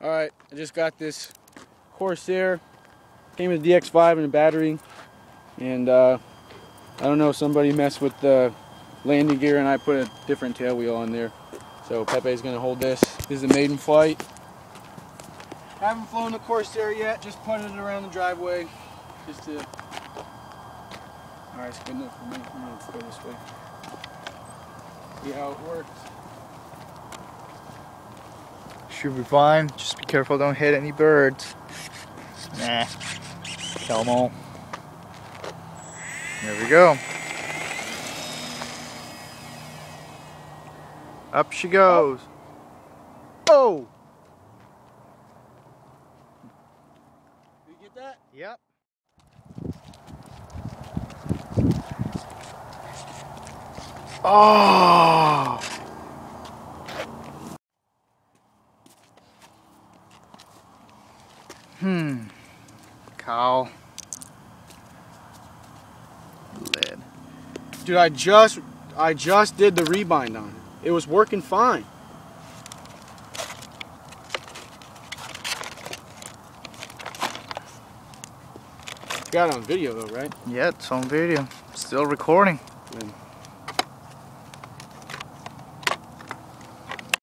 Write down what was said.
All right, I just got this Corsair. Came with a DX5 and a battery, and I don't know, somebody messed with the landing gear and I put a different tail wheel on there. So Pepe's gonna hold this. This is a maiden flight. Haven't flown the Corsair yet, just putting it around the driveway. Just to... All right, it's good enough for me. I'm gonna go this way. See how it works. Should be fine. Just be careful, don't hit any birds. Nah, kill them all. There we go. Up she goes. Oh! Did you get that? Yep. Oh! Cow. Lid. Dude, I just did the rebind on it. It was working fine. You got it on video though, right? Yeah, it's on video. Still recording. Yeah.